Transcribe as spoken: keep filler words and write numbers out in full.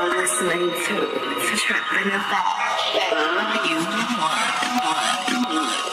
are listening to the track in the back. You want, want, want.